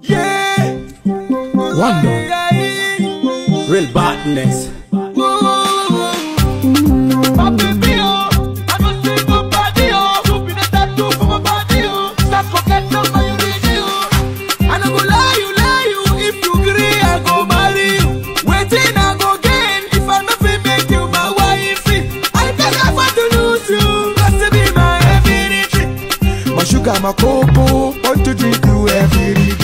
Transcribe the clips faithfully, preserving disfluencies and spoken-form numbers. Yeah, one more. Real badness. My cocoa, what to drink you every day.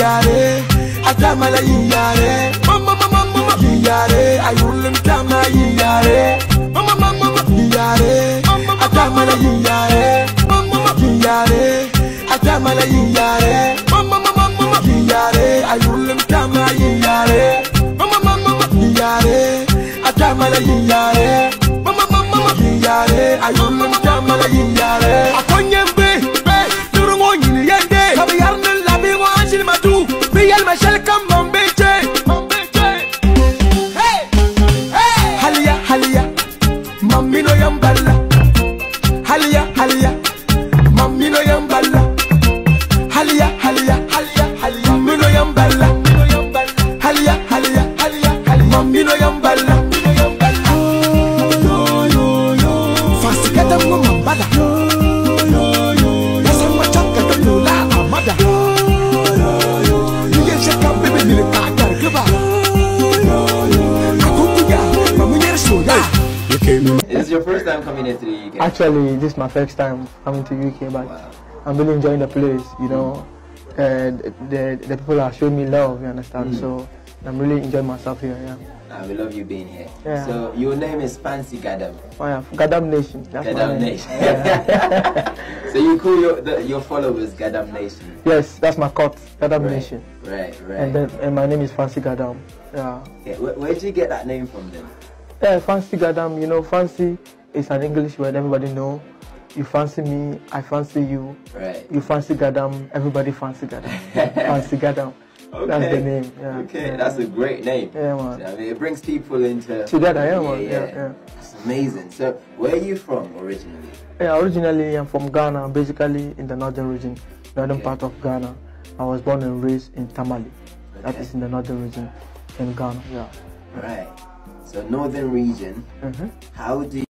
Yare, I Tamale yare. Mama, mama, mama, yare. I will Tamale yare. Mama, mama, yare. I Tamale yare. Mama, yare. I Tamale yare. Mama, mama, yare. I will Tamale yare. Mama, mama, yare. I Tamale yare. Mama, mama, yare. I will Tamale yare. Akonye. Fancy Gadam no mambala. Yes, I'm a chap Gadam no la amada. You get shake up, baby, you can't get it. Akukuya, mamu yer shoda. Is your first time coming here to the U K? Actually, this is my first time coming to the U K, but wow. I'm really enjoying the place. You know, mm. uh, the the people are showing me love. You understand? Mm. So I'm really enjoying myself here. Yeah. Ah, we love you being here. Yeah. So your name is Fancy Gadam. Oh yeah, Gadam Nation. That's Gadam Nation. Yeah. So you call your the, your followers Gadam Nation. Yes, that's my cult, Gadam right. Nation. Right, right. And then and my name is Fancy Gadam. Yeah. Okay. Where, where did you get that name from then? Yeah, Fancy Gadam. You know, fancy is an English word everybody know. You fancy me, I fancy you. Right. You fancy Gadam, everybody fancy Gadam. Fancy Gadam. Okay. That's the name. Yeah. Okay, yeah. That's a great name. Yeah, man. I mean, it brings people into together. Yeah, yeah, man. Yeah, yeah. Yeah. It's amazing. So, where are you from originally? Yeah, originally I'm from Ghana, basically in the northern region, northern okay. part of Ghana. I was born and raised in Tamale. Okay. That is in the northern region in Ghana. Yeah. Right. So northern region. Mm-hmm. How do you